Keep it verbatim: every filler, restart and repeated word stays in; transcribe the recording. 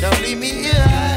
Don't leave me here.